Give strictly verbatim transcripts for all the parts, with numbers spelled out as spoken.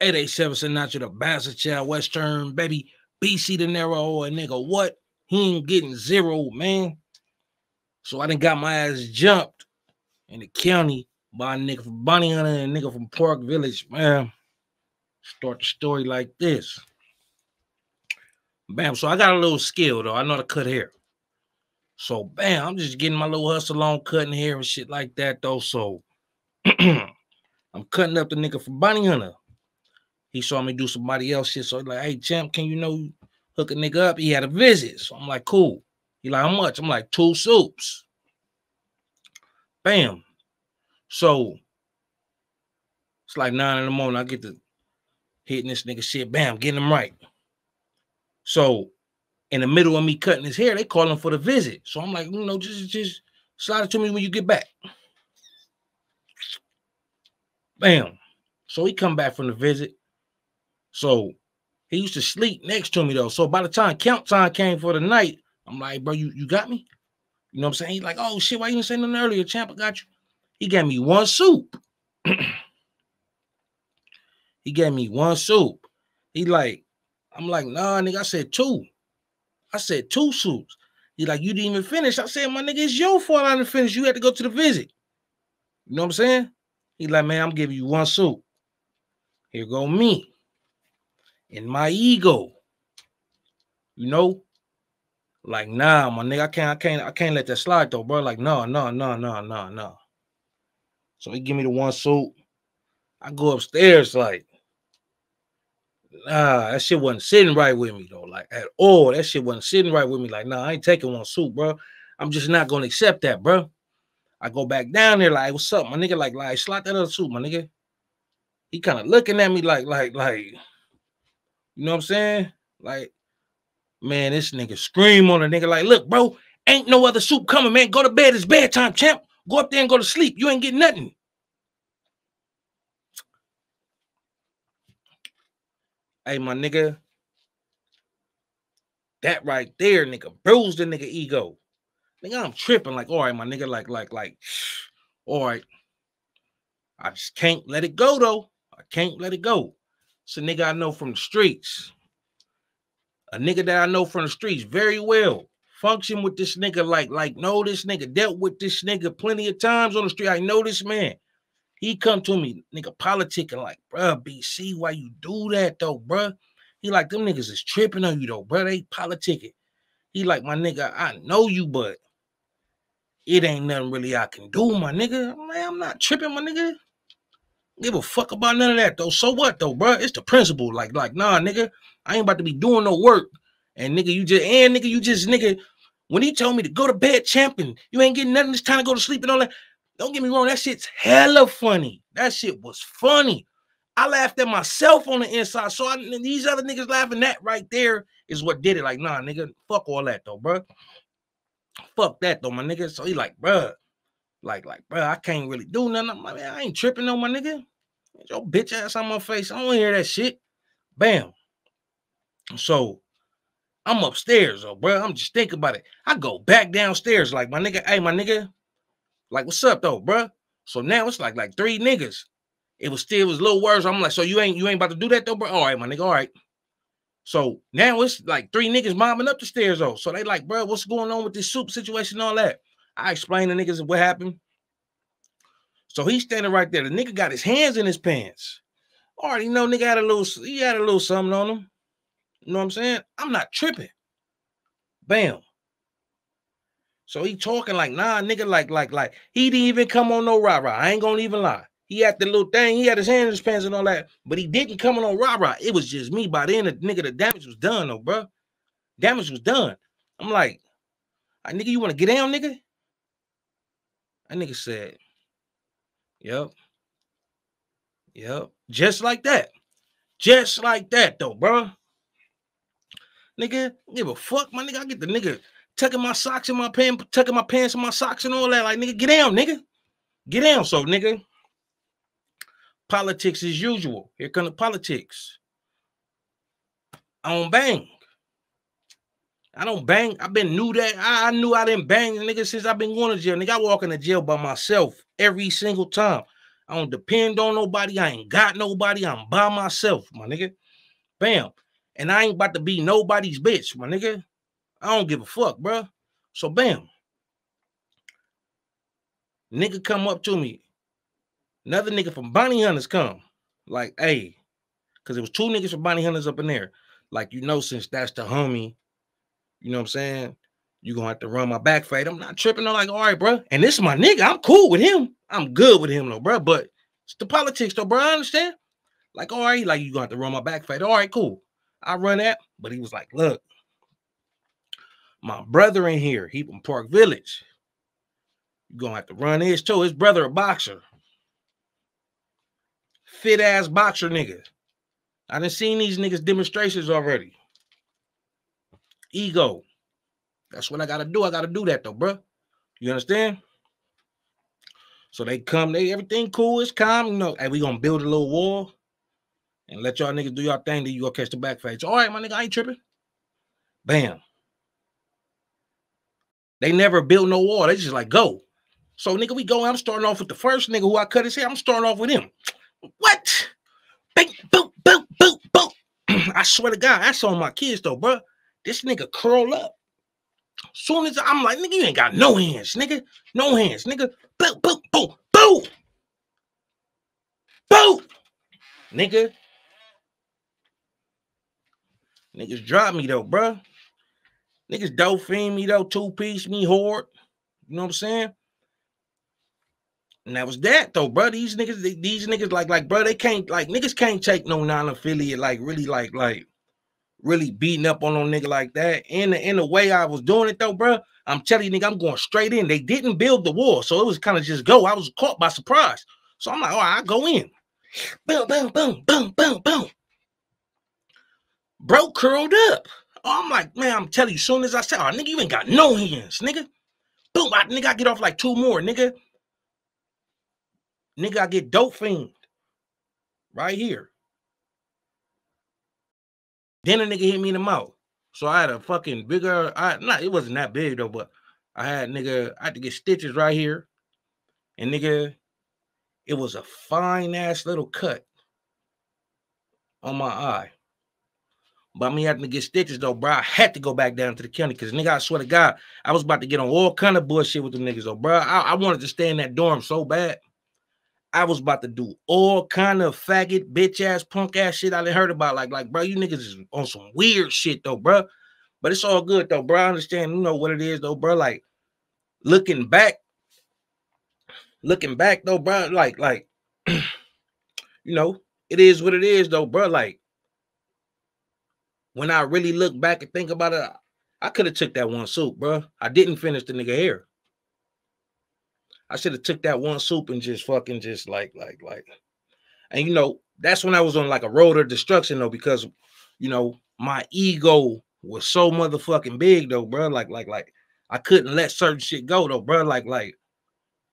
eight eighty-seven Sinatra, the bastard child, Western, baby, B C De Niro, or a nigga, what? He ain't getting zero, man. So I done got my ass jumped in the county by a nigga from Bounty Hunter and a nigga from Park Village, man. Start the story like this. Bam, so I got a little skill, though. I know how to cut hair. So, bam, I'm just getting my little hustle on, cutting hair and shit like that, though. So, I'm cutting up the nigga from Bounty Hunter. He saw me do somebody else shit. So, he's like, hey, champ, can you know hook a nigga up? He had a visit. So, I'm like, cool. He like, how much? I'm like, two soups. Bam. So, it's like nine in the morning. I get to hitting this nigga shit. Bam, getting him right. So, in the middle of me cutting his hair, they calling for the visit. So I'm like, you know, just, just slide it to me when you get back. Bam. So he come back from the visit. So he used to sleep next to me, though. So by the time count time came for the night, I'm like, bro, you, you got me? You know what I'm saying? He's like, oh, shit, why you didn't say nothing earlier, champ? I got you. He gave me one soup. He gave me one soup. He like, I'm like, nah, nigga, I said two. I said two soups. He like, you didn't even finish. I said, my nigga, it's your fault I didn't finish. You had to go to the visit. You know what I'm saying? He like, man, I'm giving you one soup. Here go me and my ego. You know? Like, nah, my nigga, I can't, I can't, I can't let that slide though, bro. Like, no, no, no, no, no, no. So he give me the one soup. I go upstairs like, nah, that shit wasn't sitting right with me, though. Like, at all, that shit wasn't sitting right with me. Like, nah, I ain't taking one soup, bro. I'm just not going to accept that, bro. I go back down there like, what's up, my nigga? Like, like, slot that other soup, my nigga. He kind of looking at me like, like, like, you know what I'm saying? Like, man, this nigga scream on the nigga like, look, bro, ain't no other soup coming, man. Go to bed. It's bedtime, champ. Go up there and go to sleep. You ain't getting nothing. Hey, my nigga, that right there, nigga, bruised the nigga ego. Nigga, I'm tripping like, all right, my nigga, like, like, like, all right. I just can't let it go, though. I can't let it go. It's a nigga I know from the streets. A nigga that I know from the streets very well. Function with this nigga like, like, know this nigga. Dealt with this nigga plenty of times on the street. I know this man. He come to me, nigga, politicking like, bruh, B C, why you do that, though, bruh? He like, them niggas is tripping on you, though, bruh. They politicking. He like, my nigga, I know you, but it ain't nothing really I can do, my nigga. I'm like, I'm not tripping, my nigga. Give a fuck about none of that, though. So what, though, bruh? It's the principle. Like, like, nah, nigga, I ain't about to be doing no work. And, nigga, you just, and, nigga, you just, nigga, when he told me to go to bed, champion, you ain't getting nothing. It's time to go to sleep and all that. Don't get me wrong, that shit's hella funny. That shit was funny. I laughed at myself on the inside. So I, these other niggas laughing, that right there is what did it. Like, nah, nigga, fuck all that, though, bro. Fuck that, though, my nigga. So he like, bruh, like, like, bruh, I can't really do nothing. I'm like, man, I ain't tripping on my nigga. Your bitch ass on my face. I don't hear that shit. Bam. So I'm upstairs, though, bro. I'm just thinking about it. I go back downstairs like, my nigga, hey, my nigga. Like, what's up, though, bro? So now it's like, like three niggas. It was still, it was little words. I'm like, so you ain't, you ain't about to do that, though, bro? All right, my nigga, all right. So now it's like three niggas mobbing up the stairs, though. So they like, bro, what's going on with this soup situation and all that? I explained to niggas what happened. So he's standing right there. The nigga got his hands in his pants. Already know nigga had a little, he had a little something on him. You know what I'm saying? I'm not tripping. Bam. So he talking like, nah, nigga, like, like, like, he didn't even come on no rah-rah. I ain't gonna even lie. He had the little thing. He had his hand in his pants and all that, but he didn't come on no rah-rah. It was just me. By then, the nigga, the damage was done, though, bro. Damage was done. I'm like, right, nigga, you want to get down, nigga? That nigga said, yep. Yep. Just like that. Just like that, though, bro. Nigga, give a fuck, my nigga. I get the nigga tucking my socks in my pants, tucking my pants in my socks and all that. Like, nigga, get down, nigga. Get down. So, nigga, politics as usual. Here come the politics. I don't bang. I don't bang. I've been knew that. I, I knew I didn't bang, nigga, since I've been going to jail. Nigga, I walk into jail by myself every single time. I don't depend on nobody. I ain't got nobody. I'm by myself, my nigga. Bam. And I ain't about to be nobody's bitch, my nigga. I don't give a fuck, bro. So, bam. Nigga come up to me. Another nigga from Bounty Hunnas come. Like, hey. Because it was two niggas from Bounty Hunnas up in there. Like, you know, since that's the homie, you know what I'm saying? You're going to have to run my back fade. I'm not tripping. I'm like, all right, bro. And this is my nigga. I'm cool with him. I'm good with him, though, bro. But it's the politics, though, bro. I understand. Like, all right. Like, you're going to have to run my back fade. All right, cool. I run that. But he was like, look, my brother in here, he from Park Village. You're going to have to run his, too. His brother a boxer. Fit-ass boxer nigga. I done seen these niggas demonstrations already. Ego. That's what I got to do. I got to do that, though, bro. You understand? So they come. They everything cool. It's calm. You know, hey, we going to build a little wall and let y'all niggas do y'all thing. Then you going to catch the back face. All right, my nigga, I ain't tripping. Bam. They never built no wall. They just like, go. So, nigga, we go. I'm starting off with the first nigga who I cut his hair. I'm starting off with him. What? Bing, boom, boom, boom, boom. I swear to God, I saw my kids, though, bro. This nigga curl up. Soon as I'm like, nigga, you ain't got no hands, nigga. No hands, nigga. Boom, boom, boom, boom. Boom. Nigga. Niggas dropped me, though, bro. Niggas dope fiend me, though. Two-piece me hard. You know what I'm saying? And that was that, though, bro. These niggas, they, these niggas, like, like, bro, they can't, like, niggas can't take no non-affiliate, like, really, like, like, really beating up on no nigga like that. And in the way I was doing it, though, bro, I'm telling you, nigga, I'm going straight in. They didn't build the wall, so it was kind of just go. I was caught by surprise. So I'm like, all right, I go in. Boom, boom, boom, boom, boom, boom. Bro curled up. Oh, I'm like, man, I'm telling you, as soon as I said, oh, nigga, you ain't got no hands, nigga. Boom, I, nigga, I get off like two more, nigga. Nigga, I get dope fiend right here. Then a nigga hit me in the mouth. So I had a fucking bigger, I not, it wasn't that big, though, but I had, nigga, I had to get stitches right here. And, nigga, it was a fine-ass little cut on my eye. But me having to get stitches, though, bro, I had to go back down to the county because, nigga, I swear to God, I was about to get on all kind of bullshit with them niggas, though, bro. I, I wanted to stay in that dorm so bad. I was about to do all kind of faggot, bitch-ass, punk-ass shit I done heard about. Like, like, bro, you niggas is on some weird shit, though, bro. But it's all good, though, bro. I understand, you know, what it is, though, bro. Like, looking back, looking back, though, bro, like, like, you know, it is what it is, though, bro. Like, when I really look back and think about it, I could have took that one soup, bro. I didn't finish the nigga hair. I should have took that one soup and just fucking just like, like, like. And, you know, that's when I was on like a road of destruction, though, because, you know, my ego was so motherfucking big, though, bro. Like, like, like, I couldn't let certain shit go, though, bro. Like, like,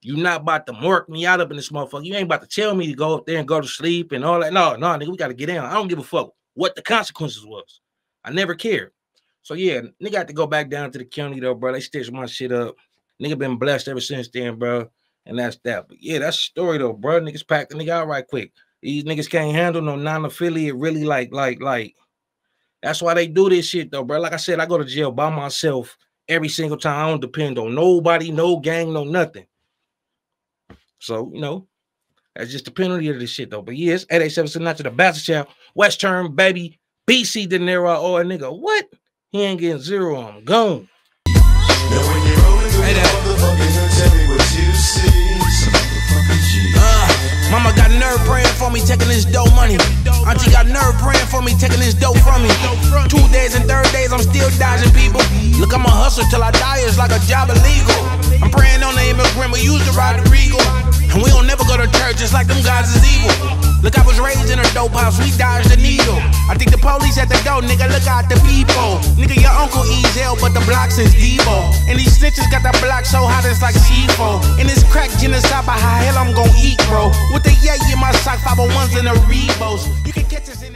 you not about to mark me out up in this motherfucker. You ain't about to tell me to go up there and go to sleep and all that. No, no, nigga, we got to get down. I don't give a fuck what the consequences was. I never cared. So, yeah, nigga had to go back down to the county, though, bro. They stitched my shit up. Nigga been blessed ever since then, bro. And that's that. But yeah, that's the story, though, bro. Niggas packed the nigga out right quick. These niggas can't handle no non-affiliate, really, like, like, like. That's why they do this shit, though, bro. Like I said, I go to jail by myself every single time. I don't depend on nobody, no gang, no nothing. So, you know, that's just the penalty of this shit, though. But yeah, it's eight eight seven Sinatra, the Bastard Child, West Term, baby, B C De Niro, or oh, a nigga, what? He ain't getting zero, I'm gone. Uh, mama got nerve praying for me, taking this dope money. Auntie got nerve praying for me, taking this dope from me. Two days and third days, I'm still dodging people. Look, I'ma hustle till I die, it's like a job illegal. I'm praying on the immigrant, we used to ride the Regal. And we don't never go to church, it's like them guys is evil. Look, I was raised in a dope house, we dodged the needle. I think the police at the door, nigga, look out the people. Nigga, your uncle E Z L, but the blocks is Devo. And these snitches got that block so hot, it's like C four. And this crack genocide, by how hell I'm gon' eat, bro. With the yeah, yeah, my sock, five oh ones and the Reebos. You can catch us in